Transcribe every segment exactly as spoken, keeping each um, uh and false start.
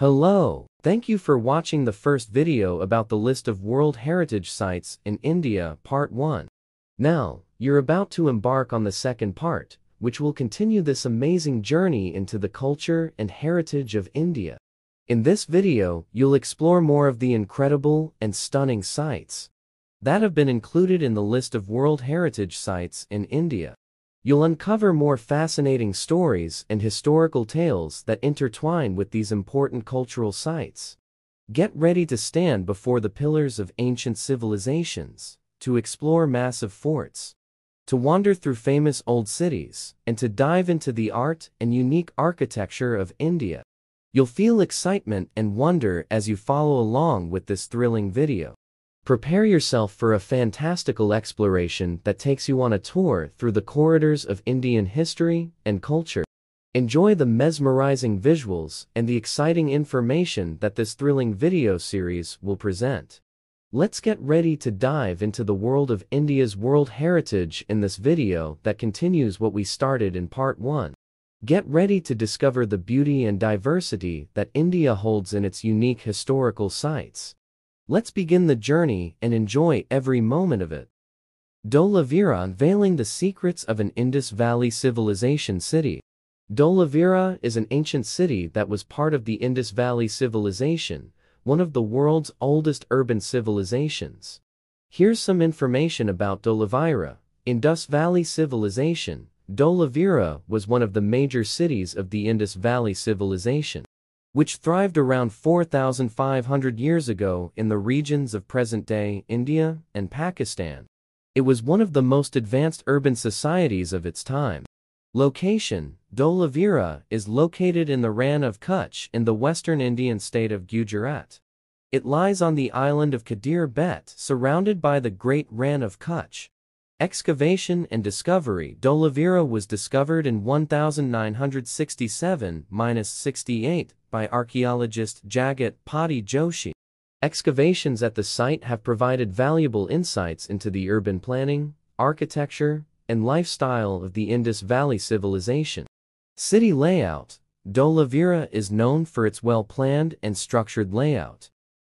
Hello, thank you for watching the first video about the list of World Heritage Sites in India Part one. Now, you're about to embark on the second part, which will continue this amazing journey into the culture and heritage of India. In this video, you'll explore more of the incredible and stunning sites that have been included in the list of World Heritage Sites in India. You'll uncover more fascinating stories and historical tales that intertwine with these important cultural sites. Get ready to stand before the pillars of ancient civilizations, to explore massive forts, to wander through famous old cities, and to dive into the art and unique architecture of India. You'll feel excitement and wonder as you follow along with this thrilling video. Prepare yourself for a fantastical exploration that takes you on a tour through the corridors of Indian history and culture. Enjoy the mesmerizing visuals and the exciting information that this thrilling video series will present. Let's get ready to dive into the world of India's world heritage in this video that continues what we started in part one. Get ready to discover the beauty and diversity that India holds in its unique historical sites. Let's begin the journey and enjoy every moment of it. Dholavira, unveiling the secrets of an Indus Valley Civilization city. Dholavira is an ancient city that was part of the Indus Valley Civilization, one of the world's oldest urban civilizations. Here's some information about Dholavira. Indus Valley Civilization. Dholavira was one of the major cities of the Indus Valley Civilization, which thrived around four thousand five hundred years ago in the regions of present-day India and Pakistan. It was one of the most advanced urban societies of its time. Location: Dholavira is located in the Ran of Kutch in the western Indian state of Gujarat. It lies on the island of Kadir Bet, surrounded by the Great Ran of Kutch. Excavation and discovery: Dholavira was discovered in nineteen sixty-seven to sixty-eight by archaeologist Jagat Pramod Joshi. Excavations at the site have provided valuable insights into the urban planning, architecture, and lifestyle of the Indus Valley Civilization. City layout: Dholavira is known for its well-planned and structured layout.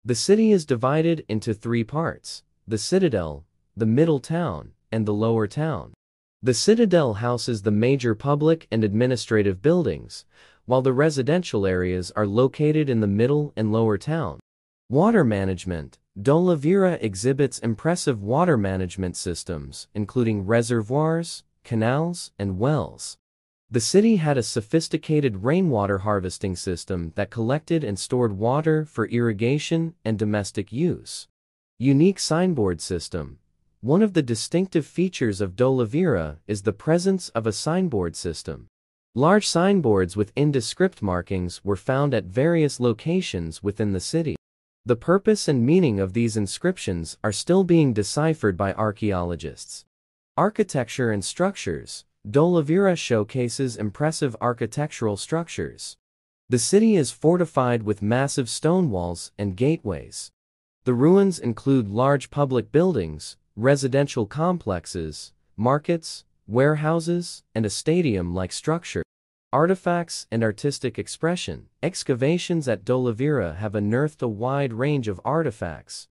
The city is divided into three parts: the citadel, the middle town, and the lower town. The citadel houses the major public and administrative buildings, while the residential areas are located in the middle and lower town. Water management: Dholavira exhibits impressive water management systems, including reservoirs, canals, and wells. The city had a sophisticated rainwater harvesting system that collected and stored water for irrigation and domestic use. Unique signboard system. One of the distinctive features of Dholavira is the presence of a signboard system. Large signboards with Indus script markings were found at various locations within the city. The purpose and meaning of these inscriptions are still being deciphered by archaeologists. Architecture and structures: Dholavira showcases impressive architectural structures. The city is fortified with massive stone walls and gateways. The ruins include large public buildings, residential complexes, markets, warehouses, and a stadium-like structure. Artifacts and artistic expression. Excavations at Dholavira have unearthed a wide range of artifacts,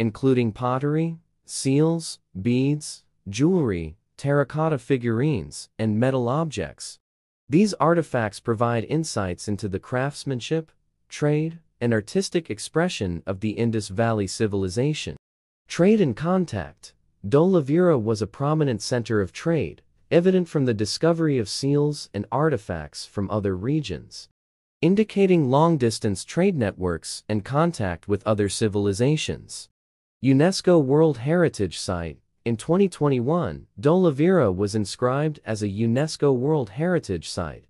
including pottery, seals, beads, jewelry, terracotta figurines, and metal objects. These artifacts provide insights into the craftsmanship, trade, and artistic expression of the Indus Valley Civilization. Trade and contact. Dholavira was a prominent center of trade, evident from the discovery of seals and artifacts from other regions, indicating long-distance trade networks and contact with other civilizations. UNESCO World Heritage Site. In twenty twenty-one, Dholavira was inscribed as a UNESCO World Heritage Site,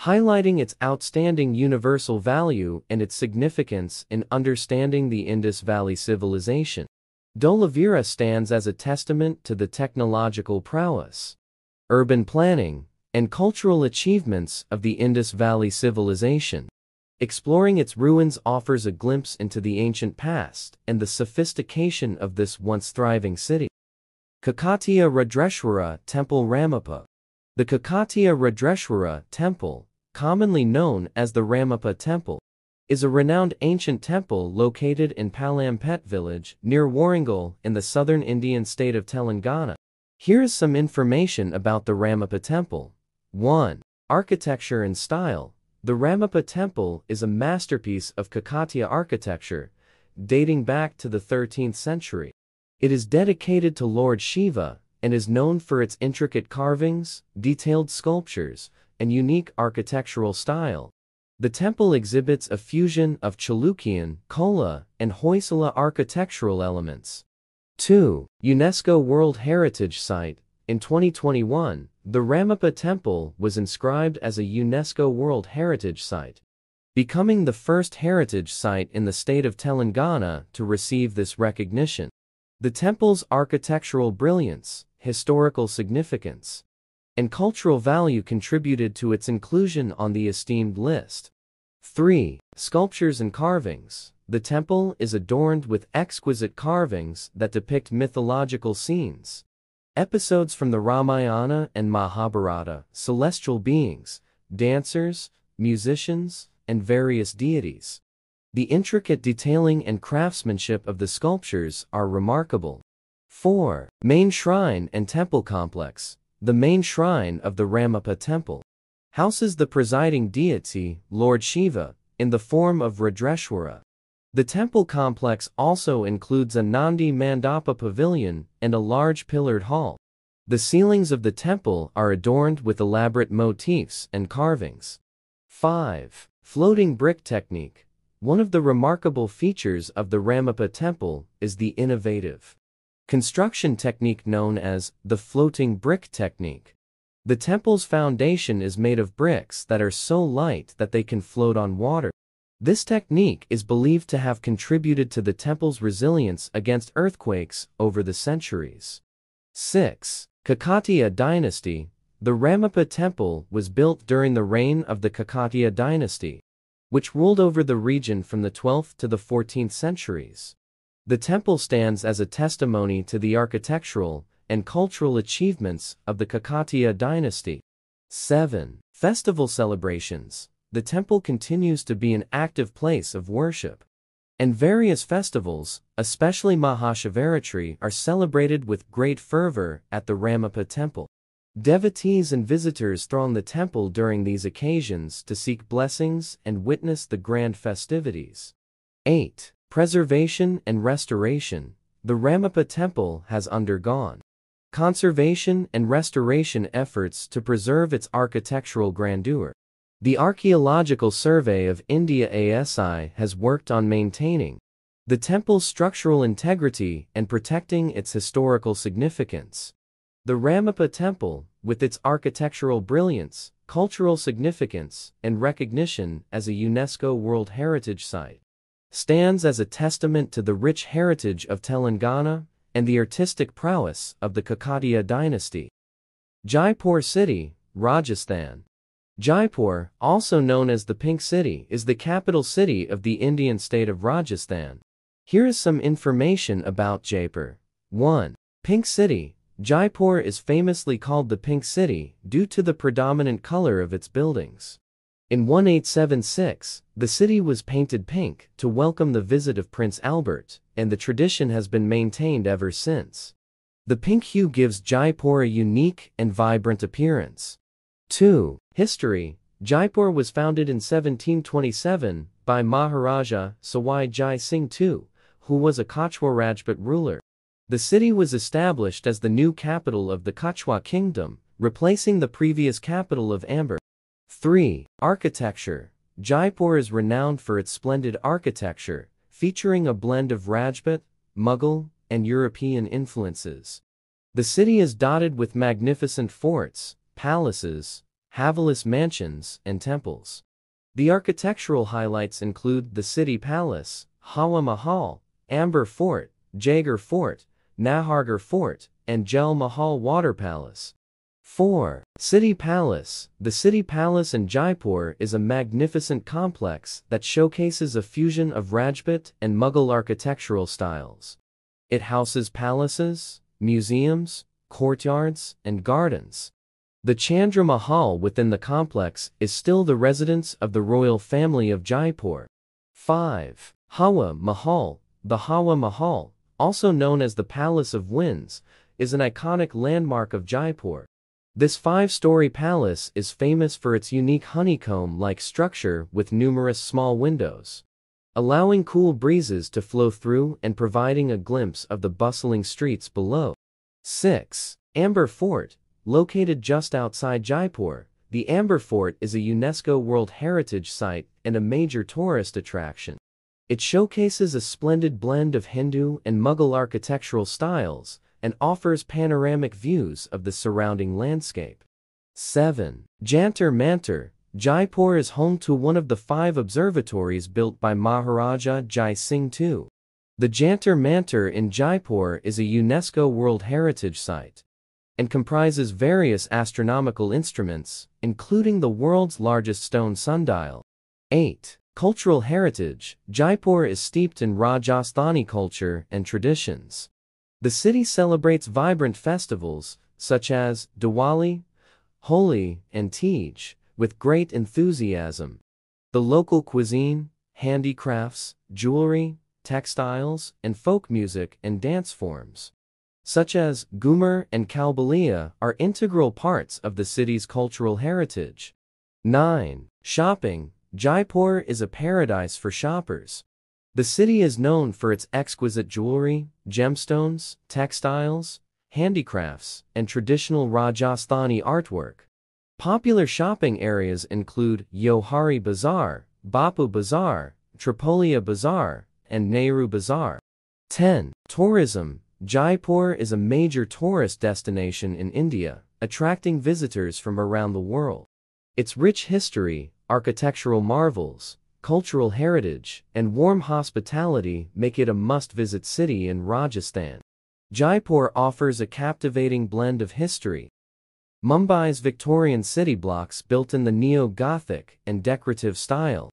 highlighting its outstanding universal value and its significance in understanding the Indus Valley Civilization. Dholavira stands as a testament to the technological prowess, urban planning, and cultural achievements of the Indus Valley Civilization. Exploring its ruins offers a glimpse into the ancient past and the sophistication of this once thriving city. Kakatiya Radreshwara Temple, Ramappa. The Kakatiya Radreshwara Temple, commonly known as the Ramappa Temple, is a renowned ancient temple located in Palampet village near Warangal in the southern Indian state of Telangana. Here is some information about the Ramappa Temple. one. Architecture and style. The Ramappa Temple is a masterpiece of Kakatiya architecture, dating back to the thirteenth century. It is dedicated to Lord Shiva and is known for its intricate carvings, detailed sculptures, and unique architectural style. The temple exhibits a fusion of Chalukyan, Chola, and Hoysala architectural elements. two. UNESCO World Heritage Site. In twenty twenty-one, the Ramappa Temple was inscribed as a UNESCO World Heritage Site, becoming the first heritage site in the state of Telangana to receive this recognition. The temple's architectural brilliance, historical significance, and cultural value contributed to its inclusion on the esteemed list. three. Sculptures and carvings. The temple is adorned with exquisite carvings that depict mythological scenes, episodes from the Ramayana and Mahabharata, celestial beings, dancers, musicians, and various deities. The intricate detailing and craftsmanship of the sculptures are remarkable. four. Main Shrine and Temple Complex. The main shrine of the Ramappa Temple houses the presiding deity, Lord Shiva, in the form of Radreshwara. The temple complex also includes a Nandi Mandapa pavilion and a large pillared hall. The ceilings of the temple are adorned with elaborate motifs and carvings. five. Floating Brick Technique. One of the remarkable features of the Ramappa Temple is the innovative construction technique known as the floating brick technique. The temple's foundation is made of bricks that are so light that they can float on water. This technique is believed to have contributed to the temple's resilience against earthquakes over the centuries. six. Kakatiya Dynasty. The Ramappa Temple was built during the reign of the Kakatiya Dynasty, which ruled over the region from the twelfth to the fourteenth centuries. The temple stands as a testimony to the architectural and cultural achievements of the Kakatiya dynasty. seven. Festival celebrations. The temple continues to be an active place of worship, and various festivals, especially Mahashivaratri, are celebrated with great fervor at the Ramappa Temple. Devotees and visitors throng the temple during these occasions to seek blessings and witness the grand festivities. eight. Preservation and restoration. The Ramappa Temple has undergone conservation and restoration efforts to preserve its architectural grandeur. The Archaeological Survey of India A S I has worked on maintaining the temple's structural integrity and protecting its historical significance. The Ramappa Temple, with its architectural brilliance, cultural significance, and recognition as a UNESCO World Heritage Site, stands as a testament to the rich heritage of Telangana and the artistic prowess of the Kakatiya dynasty. Jaipur City, Rajasthan. Jaipur, also known as the Pink City, is the capital city of the Indian state of Rajasthan. Here is some information about Jaipur. one. Pink City. Jaipur is famously called the Pink City due to the predominant color of its buildings. In eighteen seventy-six, the city was painted pink to welcome the visit of Prince Albert, and the tradition has been maintained ever since. The pink hue gives Jaipur a unique and vibrant appearance. two. History. Jaipur was founded in seventeen twenty-seven by Maharaja Sawai Jai Singh the Second, who was a Kachwaha Rajput ruler. The city was established as the new capital of the Kachwaha kingdom, replacing the previous capital of Amber. three. Architecture. Jaipur is renowned for its splendid architecture, featuring a blend of Rajput, Mughal, and European influences. The city is dotted with magnificent forts, palaces, Havelis mansions, and temples. The architectural highlights include the City Palace, Hawa Mahal, Amber Fort, Jaigarh Fort, Nahargarh Fort, and Jal Mahal Water Palace. four. City Palace. The City Palace in Jaipur is a magnificent complex that showcases a fusion of Rajput and Mughal architectural styles. It houses palaces, museums, courtyards, and gardens. The Chandra Mahal within the complex is still the residence of the royal family of Jaipur. five. Hawa Mahal. The Hawa Mahal, also known as the Palace of Winds, is an iconic landmark of Jaipur. This five-story palace is famous for its unique honeycomb-like structure with numerous small windows, allowing cool breezes to flow through and providing a glimpse of the bustling streets below. six. Amber Fort. Located just outside Jaipur, the Amber Fort is a UNESCO World Heritage Site and a major tourist attraction. It showcases a splendid blend of Hindu and Mughal architectural styles and offers panoramic views of the surrounding landscape. seven. Jantar Mantar. Jaipur is home to one of the five observatories built by Maharaja Jai Singh the Second. The Jantar Mantar in Jaipur is a UNESCO World Heritage Site and comprises various astronomical instruments, including the world's largest stone sundial. eight. Cultural heritage. Jaipur is steeped in Rajasthani culture and traditions. The city celebrates vibrant festivals, such as Diwali, Holi, and Tej, with great enthusiasm. The local cuisine, handicrafts, jewelry, textiles, and folk music and dance forms, such as Ghoomar and Kalbelia, are integral parts of the city's cultural heritage. nine. Shopping. Jaipur is a paradise for shoppers. The city is known for its exquisite jewelry, gemstones, textiles, handicrafts, and traditional Rajasthani artwork. Popular shopping areas include Johari Bazaar, Bapu Bazaar, Tripolia Bazaar, and Nehru Bazaar. ten. Tourism. Jaipur is a major tourist destination in India, attracting visitors from around the world. Its rich history, architectural marvels, cultural heritage, and warm hospitality make it a must-visit city in Rajasthan. Jaipur offers a captivating blend of history. Mumbai's Victorian city blocks built in the Neo-Gothic and decorative style.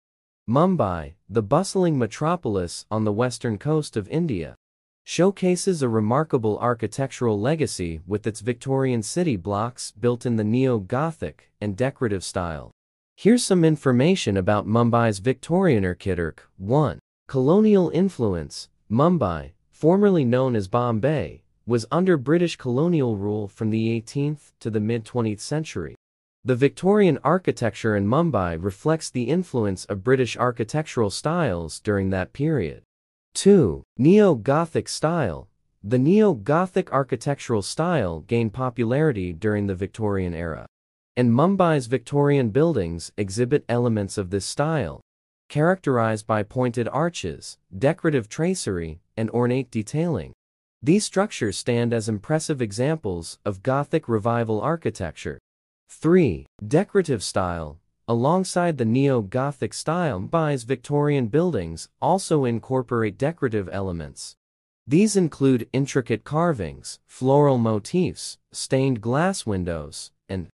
Mumbai, the bustling metropolis on the western coast of India, showcases a remarkable architectural legacy with its Victorian city blocks built in the Neo-Gothic and decorative style. Here's some information about Mumbai's Victorian architecture. one. Colonial influence. Mumbai, formerly known as Bombay, was under British colonial rule from the eighteenth to the mid-twentieth century. The Victorian architecture in Mumbai reflects the influence of British architectural styles during that period. two. Neo-Gothic style. The Neo-Gothic architectural style gained popularity during the Victorian era, and Mumbai's Victorian buildings exhibit elements of this style, characterized by pointed arches, decorative tracery, and ornate detailing. These structures stand as impressive examples of Gothic Revival architecture. three. Decorative style. Alongside the Neo-Gothic style, Mumbai's Victorian buildings also incorporate decorative elements. These include intricate carvings, floral motifs, stained glass windows, and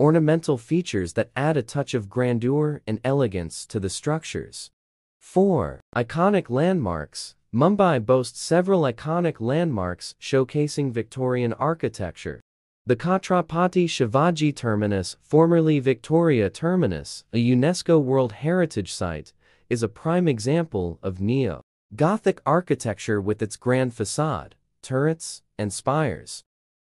ornamental features that add a touch of grandeur and elegance to the structures. four. Iconic landmarks. Mumbai boasts several iconic landmarks showcasing Victorian architecture. The Chhatrapati Shivaji Terminus, formerly Victoria Terminus, a UNESCO World Heritage Site, is a prime example of Neo-Gothic architecture with its grand facade, turrets, and spires.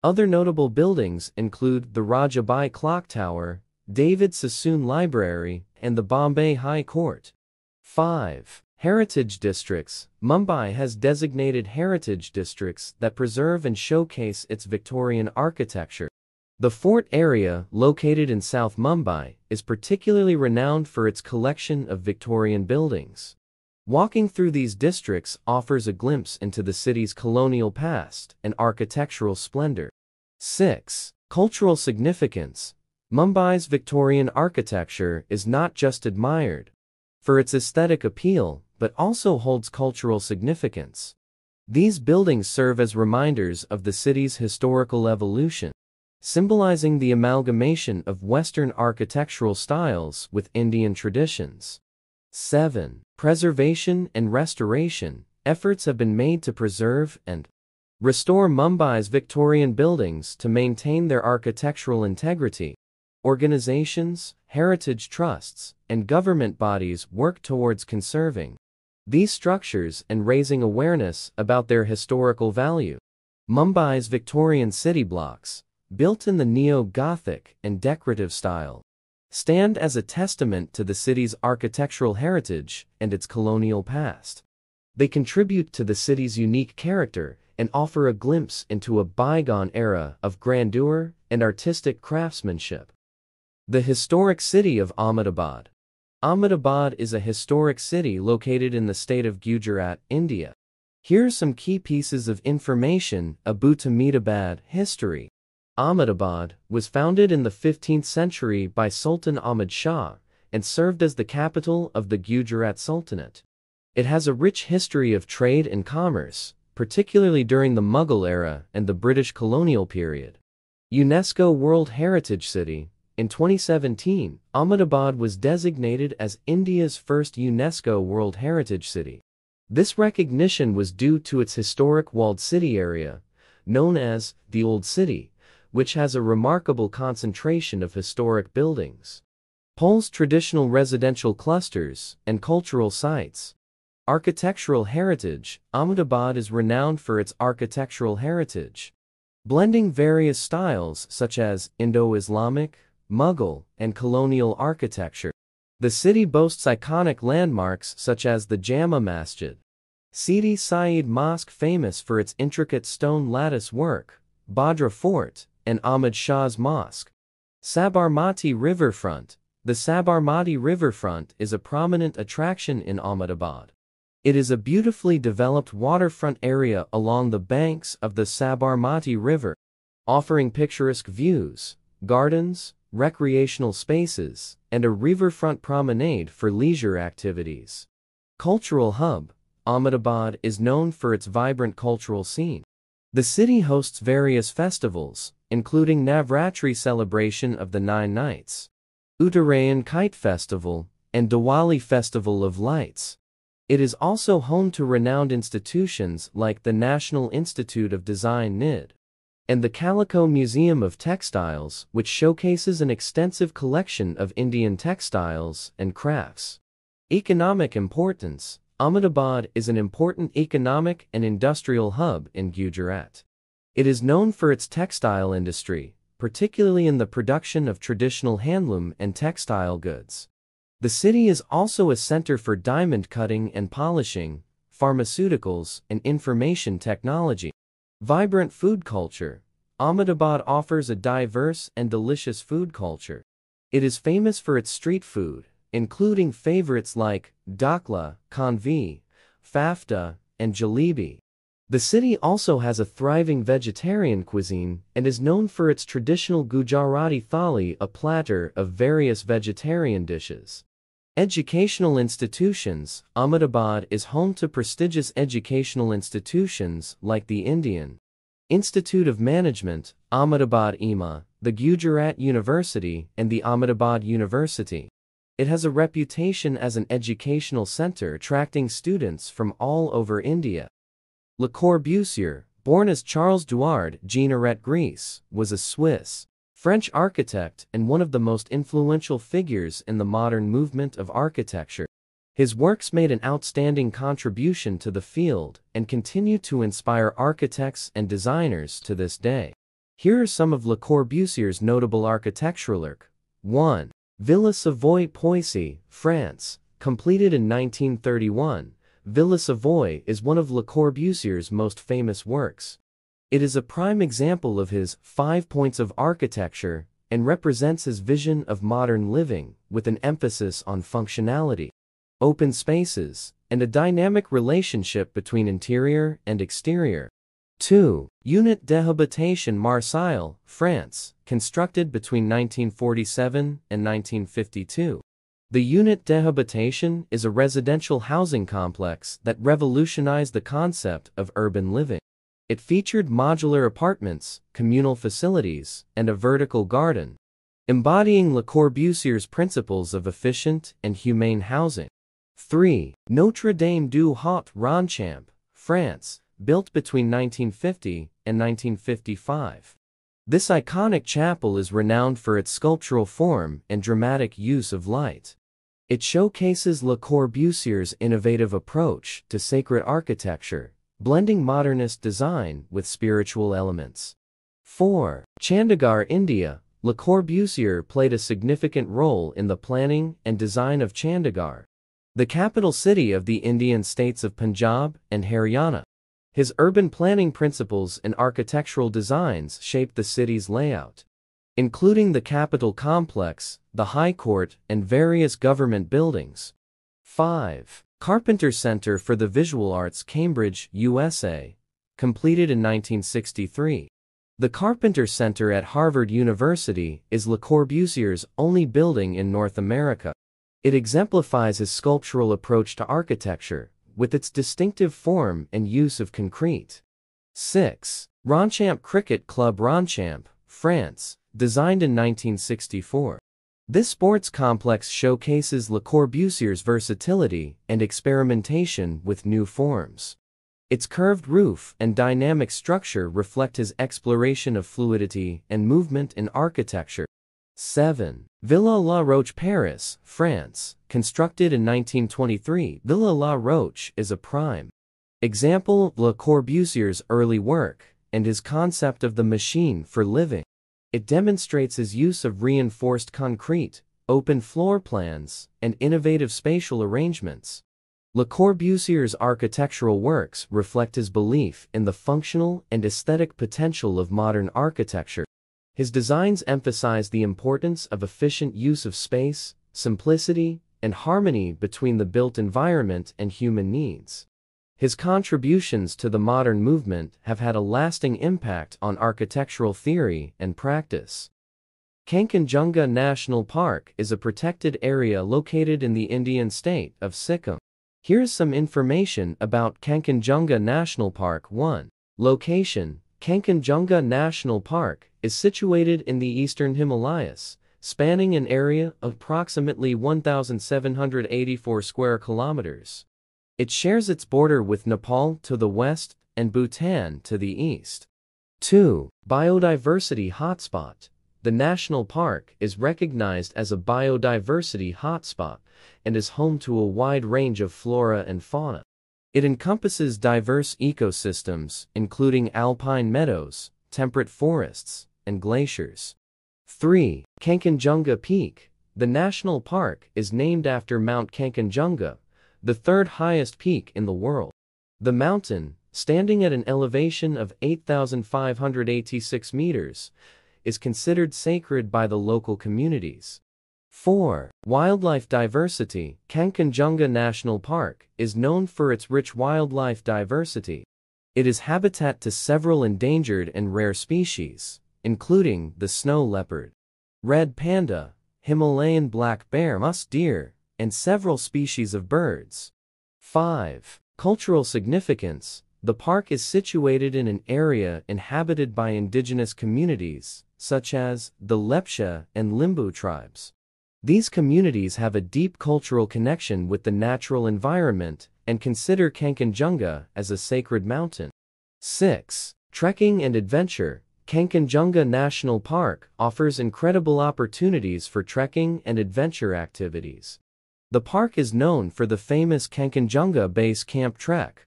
Other notable buildings include the Rajabai Clock Tower, David Sassoon Library, and the Bombay High Court. five. Heritage districts. Mumbai has designated heritage districts that preserve and showcase its Victorian architecture. The fort area, located in South Mumbai, is particularly renowned for its collection of Victorian buildings. Walking through these districts offers a glimpse into the city's colonial past and architectural splendor. six. Cultural significance. Mumbai's Victorian architecture is not just admired for its aesthetic appeal, but also holds cultural significance. These buildings serve as reminders of the city's historical evolution, symbolizing the amalgamation of Western architectural styles with Indian traditions. seven. Preservation and restoration. Efforts have been made to preserve and restore Mumbai's Victorian buildings to maintain their architectural integrity. Organizations, heritage trusts, and government bodies work towards conserving these structures and raising awareness about their historical value. Mumbai's Victorian city blocks, built in the neo-Gothic and decorative style, stand as a testament to the city's architectural heritage and its colonial past. They contribute to the city's unique character and offer a glimpse into a bygone era of grandeur and artistic craftsmanship. The historic city of Ahmedabad. Ahmedabad is a historic city located in the state of Gujarat, India. Here are some key pieces of information about Ahmedabad history. Ahmedabad was founded in the fifteenth century by Sultan Ahmad Shah and served as the capital of the Gujarat Sultanate. It has a rich history of trade and commerce, particularly during the Mughal era and the British colonial period. UNESCO World Heritage City. In twenty seventeen, Ahmedabad was designated as India's first UNESCO World Heritage City. This recognition was due to its historic walled city area, known as the Old City, which has a remarkable concentration of historic buildings, Pohle's traditional residential clusters, and cultural sites. Architectural heritage. Ahmedabad is renowned for its architectural heritage, blending various styles such as Indo-Islamic, Mughal, and colonial architecture. The city boasts iconic landmarks such as the Jama Masjid, Sidi Saeed Mosque, famous for its intricate stone lattice work, Badra Fort, and Ahmad Shah's Mosque. Sabarmati Riverfront. The Sabarmati Riverfront is a prominent attraction in Ahmedabad. It is a beautifully developed waterfront area along the banks of the Sabarmati River, offering picturesque views, gardens, recreational spaces, and a riverfront promenade for leisure activities. Cultural hub. Ahmedabad is known for its vibrant cultural scene. The city hosts various festivals, including Navratri, celebration of the nine nights, Uttarayan Kite Festival, and Diwali Festival of Lights. It is also home to renowned institutions like the National Institute of Design N I D and the Calico Museum of Textiles, which showcases an extensive collection of Indian textiles and crafts. Economic importance. Ahmedabad is an important economic and industrial hub in Gujarat. It is known for its textile industry, particularly in the production of traditional handloom and textile goods. The city is also a center for diamond cutting and polishing, pharmaceuticals, and information technology. Vibrant food culture. Ahmedabad offers a diverse and delicious food culture. It is famous for its street food, including favorites like dakla, kanvi, fafda, and jalebi. The city also has a thriving vegetarian cuisine and is known for its traditional Gujarati thali, a platter of various vegetarian dishes. Educational institutions. Ahmedabad is home to prestigious educational institutions like the Indian Institute of Management, Ahmedabad I M A, the Gujarat University, and the Ahmedabad University. It has a reputation as an educational center attracting students from all over India. Le Corbusier, born as Charles Duard Gineret Gris, was a Swiss French architect and one of the most influential figures in the modern movement of architecture. His works made an outstanding contribution to the field and continue to inspire architects and designers to this day. Here are some of Le Corbusier's notable architectural work. one. Villa Savoye, Poissy, France, completed in nineteen thirty-one. Villa Savoye is one of Le Corbusier's most famous works. It is a prime example of his five points of architecture and represents his vision of modern living with an emphasis on functionality, open spaces, and a dynamic relationship between interior and exterior. two. Unité d'Habitation, Marseille, France, constructed between nineteen forty-seven and nineteen fifty-two. The Unité d'Habitation is a residential housing complex that revolutionized the concept of urban living. It featured modular apartments, communal facilities, and a vertical garden, embodying Le Corbusier's principles of efficient and humane housing. three. Notre Dame du Haut, Ronchamp, France, built between nineteen fifty and nineteen fifty-five. This iconic chapel is renowned for its sculptural form and dramatic use of light. It showcases Le Corbusier's innovative approach to sacred architecture, blending modernist design with spiritual elements. four. Chandigarh, India. Le Corbusier played a significant role in the planning and design of Chandigarh, the capital city of the Indian states of Punjab and Haryana. His urban planning principles and architectural designs shaped the city's layout, including the capital complex, the High Court, and various government buildings. five. Carpenter Center for the Visual Arts, Cambridge, U S A, completed in nineteen sixty-three. The Carpenter Center at Harvard University is Le Corbusier's only building in North America. It exemplifies his sculptural approach to architecture, with its distinctive form and use of concrete. six. Ronchamp Cricket Club, Ronchamp, France, designed in nineteen sixty-four. This sports complex showcases Le Corbusier's versatility and experimentation with new forms. Its curved roof and dynamic structure reflect his exploration of fluidity and movement in architecture. seven. Villa La Roche, Paris, France, constructed in nineteen twenty-three. Villa La Roche is a prime example of Le Corbusier's early work and his concept of the machine for living. It demonstrates his use of reinforced concrete, open floor plans, and innovative spatial arrangements. Le Corbusier's architectural works reflect his belief in the functional and aesthetic potential of modern architecture. His designs emphasize the importance of efficient use of space, simplicity, and harmony between the built environment and human needs. His contributions to the modern movement have had a lasting impact on architectural theory and practice. Kangchenjunga National Park is a protected area located in the Indian state of Sikkim. Here is some information about Kangchenjunga National Park. one. Location: Kangchenjunga National Park is situated in the eastern Himalayas, spanning an area of approximately one thousand seven hundred eighty-four square kilometers. It shares its border with Nepal to the west and Bhutan to the east. two. Biodiversity hotspot. The national park is recognized as a biodiversity hotspot and is home to a wide range of flora and fauna. It encompasses diverse ecosystems, including alpine meadows, temperate forests, and glaciers. three. Kangchenjunga Peak. The national park is named after Mount Kangchenjunga, the third highest peak in the world. The mountain, standing at an elevation of eight thousand five hundred eighty-six meters, is considered sacred by the local communities. four. Wildlife diversity. Kangchenjunga National Park is known for its rich wildlife diversity. It is habitat to several endangered and rare species, including the snow leopard, red panda, Himalayan black bear, musk deer, and several species of birds. five. Cultural significance. The park is situated in an area inhabited by indigenous communities, such as the Lepcha and Limbu tribes. These communities have a deep cultural connection with the natural environment and consider Kangchenjunga as a sacred mountain. six. Trekking and adventure. Kangchenjunga National Park offers incredible opportunities for trekking and adventure activities. The park is known for the famous Kangchenjunga Base Camp Trek,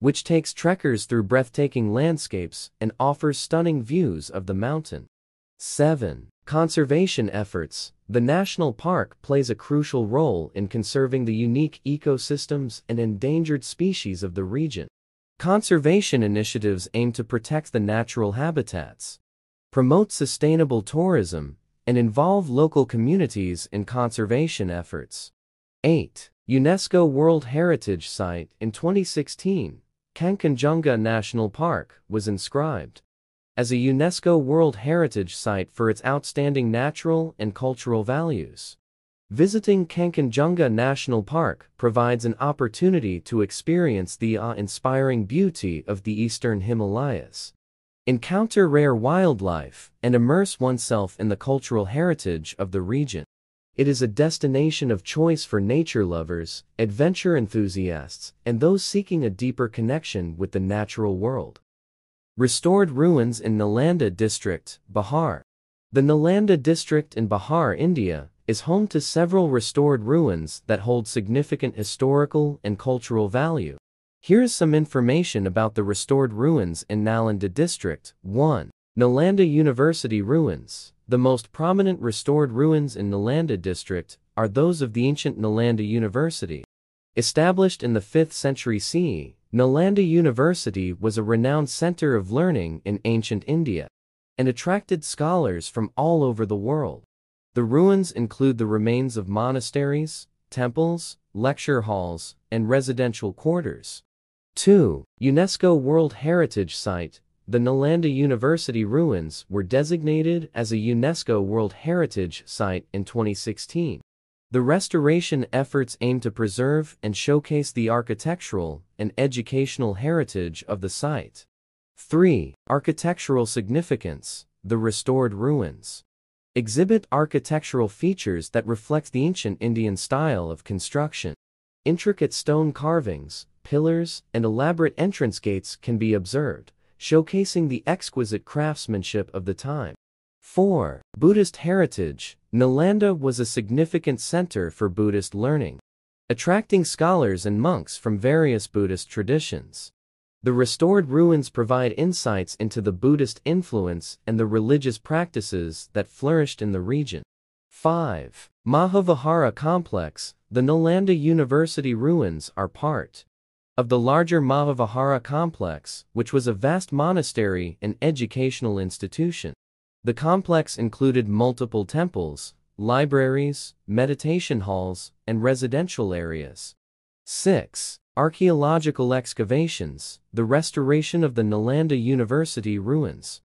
which takes trekkers through breathtaking landscapes and offers stunning views of the mountain. seven. Conservation efforts. The national park plays a crucial role in conserving the unique ecosystems and endangered species of the region. Conservation initiatives aim to protect the natural habitats, promote sustainable tourism, and involve local communities in conservation efforts. eight. UNESCO World Heritage Site. In twenty sixteen, Kangchenjunga National Park was inscribed as a UNESCO World Heritage Site for its outstanding natural and cultural values. Visiting Kangchenjunga National Park provides an opportunity to experience the awe-inspiring beauty of the eastern Himalayas, encounter rare wildlife, and immerse oneself in the cultural heritage of the region. It is a destination of choice for nature lovers, adventure enthusiasts, and those seeking a deeper connection with the natural world. Restored ruins in Nalanda District, Bihar. The Nalanda District in Bihar, India, is home to several restored ruins that hold significant historical and cultural value. Here is some information about the restored ruins in Nalanda District. one. Nalanda University Ruins. The most prominent restored ruins in Nalanda District are those of the ancient Nalanda University. Established in the fifth century C E, Nalanda University was a renowned center of learning in ancient India and attracted scholars from all over the world. The ruins include the remains of monasteries, temples, lecture halls, and residential quarters. two. UNESCO World Heritage Site. The Nalanda University ruins were designated as a UNESCO World Heritage Site in twenty sixteen. The restoration efforts aim to preserve and showcase the architectural and educational heritage of the site. three. Architectural Significance. The restored ruins exhibit architectural features that reflect the ancient Indian style of construction. Intricate stone carvings, pillars, and elaborate entrance gates can be observed, showcasing the exquisite craftsmanship of the time. four. Buddhist Heritage. Nalanda was a significant center for Buddhist learning, attracting scholars and monks from various Buddhist traditions. The restored ruins provide insights into the Buddhist influence and the religious practices that flourished in the region. five. Mahavihara Complex. The Nalanda University ruins are part of the larger Mahavihara Complex, which was a vast monastery and educational institution. The complex included multiple temples, libraries, meditation halls, and residential areas. six. Archaeological Excavations. The restoration of the Nalanda University ruins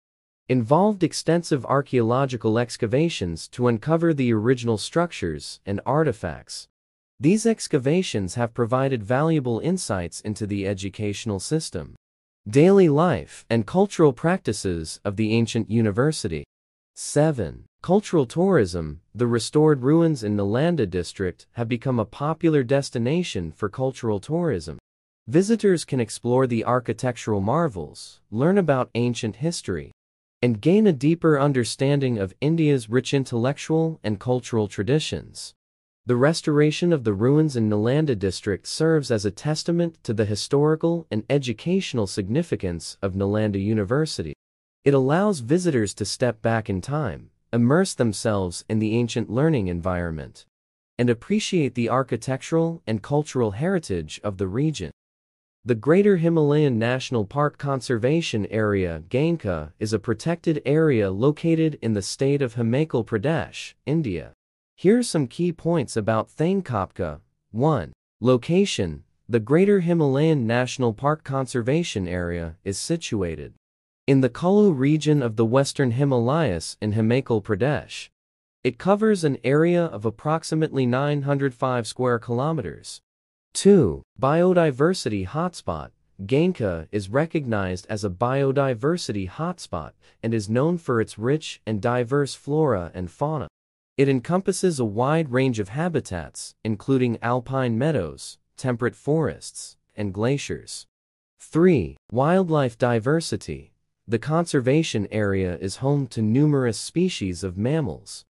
involved extensive archaeological excavations to uncover the original structures and artifacts. These excavations have provided valuable insights into the educational system, daily life, and cultural practices of the ancient university. seven. Cultural Tourism. The restored ruins in Nalanda District have become a popular destination for cultural tourism. Visitors can explore the architectural marvels, learn about ancient history, and gain a deeper understanding of India's rich intellectual and cultural traditions. The restoration of the ruins in Nalanda District serves as a testament to the historical and educational significance of Nalanda University. It allows visitors to step back in time, immerse themselves in the ancient learning environment, and appreciate the architectural and cultural heritage of the region. The Greater Himalayan National Park Conservation Area Gangka is a protected area located in the state of Himachal Pradesh, India. Here are some key points about Thangkapka. one. Location. The Greater Himalayan National Park Conservation Area is situated in the Kulu region of the Western Himalayas in Himachal Pradesh. It covers an area of approximately nine hundred five square kilometers. two. Biodiversity Hotspot. Gangka is recognized as a biodiversity hotspot and is known for its rich and diverse flora and fauna. It encompasses a wide range of habitats, including alpine meadows, temperate forests, and glaciers. three. Wildlife Diversity. The conservation area is home to numerous species of mammals,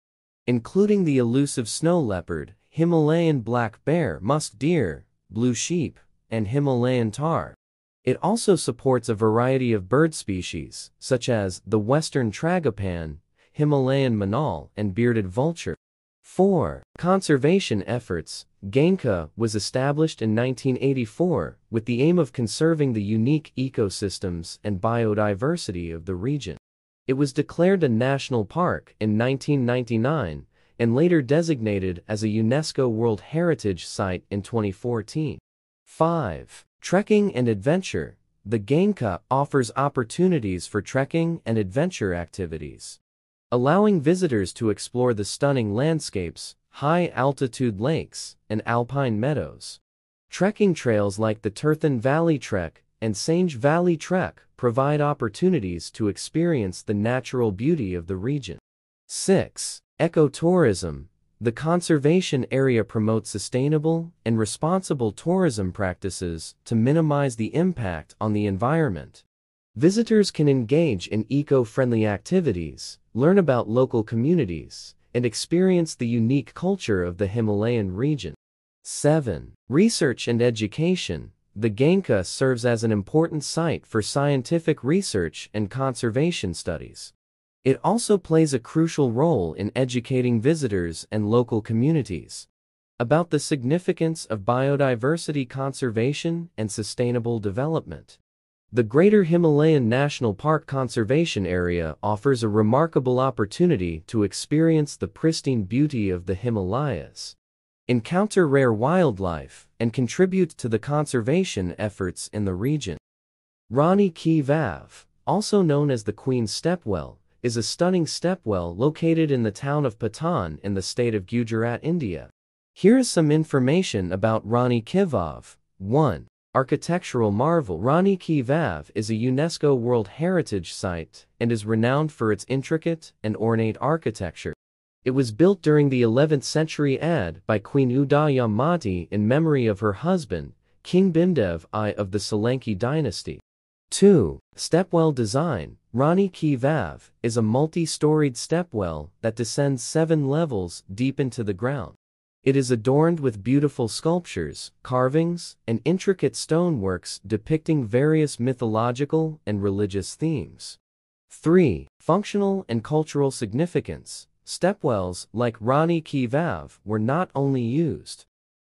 including the elusive snow leopard, Himalayan black bear, musk deer, blue sheep, and Himalayan tar. It also supports a variety of bird species, such as the western tragopan, Himalayan manal, and bearded vulture. four. Conservation Efforts. Gangka was established in nineteen eighty-four with the aim of conserving the unique ecosystems and biodiversity of the region. It was declared a national park in nineteen ninety-nine and later designated as a UNESCO World Heritage Site in twenty fourteen. five. Trekking and Adventure. The Gangka offers opportunities for trekking and adventure activities, allowing visitors to explore the stunning landscapes, high-altitude lakes, and alpine meadows. Trekking trails like the Tirthan Valley Trek and Sange Valley Trek provide opportunities to experience the natural beauty of the region. six. Ecotourism. The conservation area promotes sustainable and responsible tourism practices to minimize the impact on the environment. Visitors can engage in eco-friendly activities, learn about local communities, and experience the unique culture of the Himalayan region. seven. Research and education. The Gangka serves as an important site for scientific research and conservation studies. It also plays a crucial role in educating visitors and local communities about the significance of biodiversity conservation and sustainable development. The Greater Himalayan National Park Conservation Area offers a remarkable opportunity to experience the pristine beauty of the Himalayas, encounter rare wildlife, and contribute to the conservation efforts in the region. Rani Ki Vav, also known as the Queen's Stepwell, is a stunning stepwell located in the town of Patan in the state of Gujarat, India. Here is some information about Rani Ki Vav. one. Architectural marvel. Rani Ki Vav is a UNESCO World Heritage Site and is renowned for its intricate and ornate architecture. It was built during the eleventh century A D by Queen Udayamati in memory of her husband, King Bhimdev I of the Solanki dynasty. two. Stepwell design. Rani Ki Vav is a multi-storied stepwell that descends seven levels deep into the ground. It is adorned with beautiful sculptures, carvings, and intricate stoneworks depicting various mythological and religious themes. three. Functional and cultural significance. Stepwells like Rani Ki Vav were not only used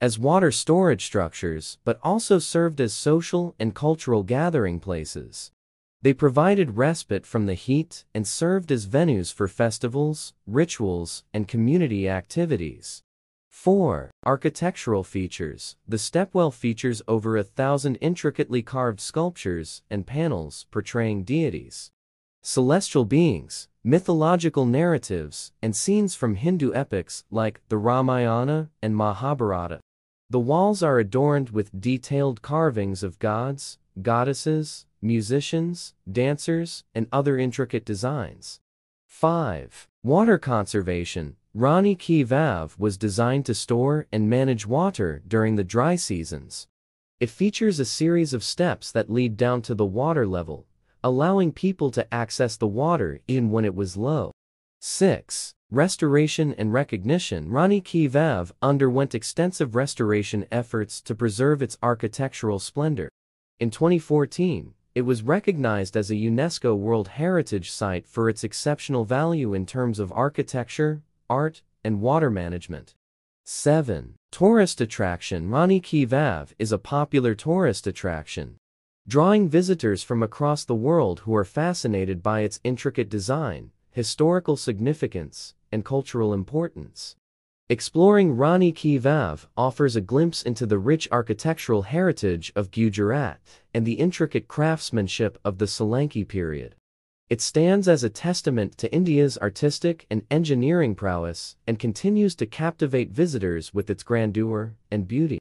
as water storage structures but also served as social and cultural gathering places. They provided respite from the heat and served as venues for festivals, rituals, and community activities. four. Architectural features. The stepwell features over a thousand intricately carved sculptures and panels portraying deities, celestial beings, mythological narratives, and scenes from Hindu epics like the Ramayana and Mahabharata. The walls are adorned with detailed carvings of gods, goddesses, musicians, dancers, and other intricate designs. five. Water conservation. Rani Ki Vav was designed to store and manage water during the dry seasons. It features a series of steps that lead down to the water level, allowing people to access the water even when it was low. six. Restoration and recognition. Rani Ki Vav underwent extensive restoration efforts to preserve its architectural splendor. In twenty fourteen, it was recognized as a UNESCO World Heritage Site for its exceptional value in terms of architecture, art, and water management. seven. Tourist attraction. Rani Ki Vav is a popular tourist attraction, drawing visitors from across the world who are fascinated by its intricate design, historical significance, and cultural importance. Exploring Rani Ki Vav offers a glimpse into the rich architectural heritage of Gujarat and the intricate craftsmanship of the Solanki period. It stands as a testament to India's artistic and engineering prowess and continues to captivate visitors with its grandeur and beauty.